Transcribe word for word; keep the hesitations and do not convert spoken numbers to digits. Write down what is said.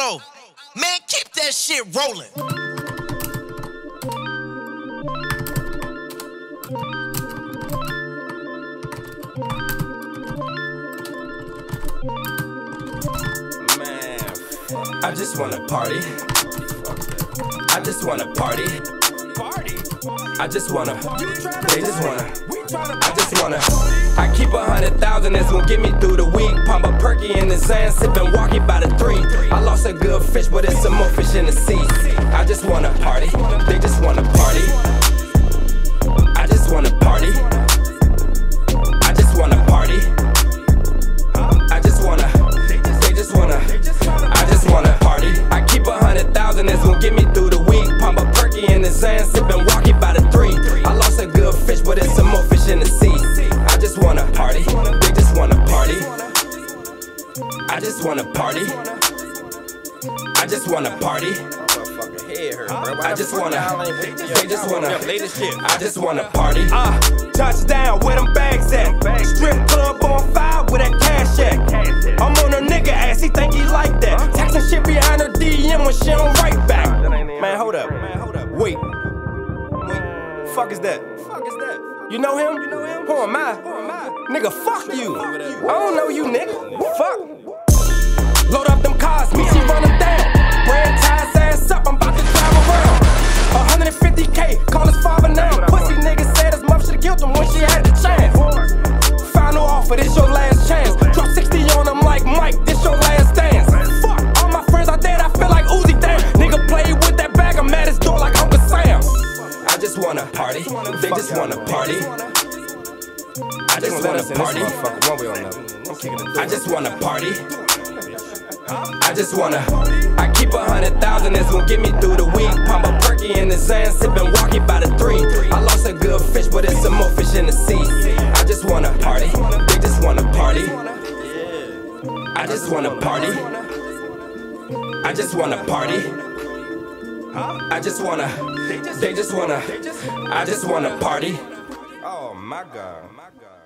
Auto. Man, keep that shit rolling. Man, fuck. I just wanna party. I just wanna party. Party. I just wanna. They just wanna. I just wanna, I keep a hundred thousand, that's gon' get me through the week. Pump a perky in the sand, sippin' walkie by the three. I lost a good fish, but it's some more fish in the sea. I just wanna party, they just wanna party. I just wanna party. I just wanna party. I just wanna, they just wanna, I just wanna party. I keep a hundred thousand, that's gon' get me through the week. Pump a perky in the sand, sippin' walkie by the three. I lost a good fish, but it's some more fish in the sea. I just wanna party, they just wanna party. I just wanna party. I just wanna party. I just wanna, they just wanna, I just wanna party. Uh, touchdown, where them bags at? Strip club on fire with that cash at. I'm on her nigga ass, he think he like that. Texting shit behind her D M when she don't write back. Man, hold up, wait. Fuck is that? Fuck is that? You know him? You know him? Who am I? Who am I? Nigga, fuck you. I don't know you, nigga. Fuck. Load up them cars, me, she run them down. Brand ties ass up, I'm about to drive around. one hundred fifty K, call his father now. Pussy nigga said his mom should've killed him when she had the chance. Final offer, this your last chance. Drop sixty on him like Mike, this your last dance. Fuck, all my friends out there, I feel like Uzi, damn. Nigga play with that bag, I'm at his door like Uncle Sam. I just wanna party, they just wanna party. I just wanna party. I just wanna party. I just wanna. I keep a hundred thousand, that's gon' get me through the week. Pump a perky in the sand, sippin' walkie by the three. I lost a good fish, but it's some more fish in the sea. I just wanna party, they just wanna party. I just wanna party. I just wanna party. I just wanna, they just wanna, I just wanna party. Oh my God.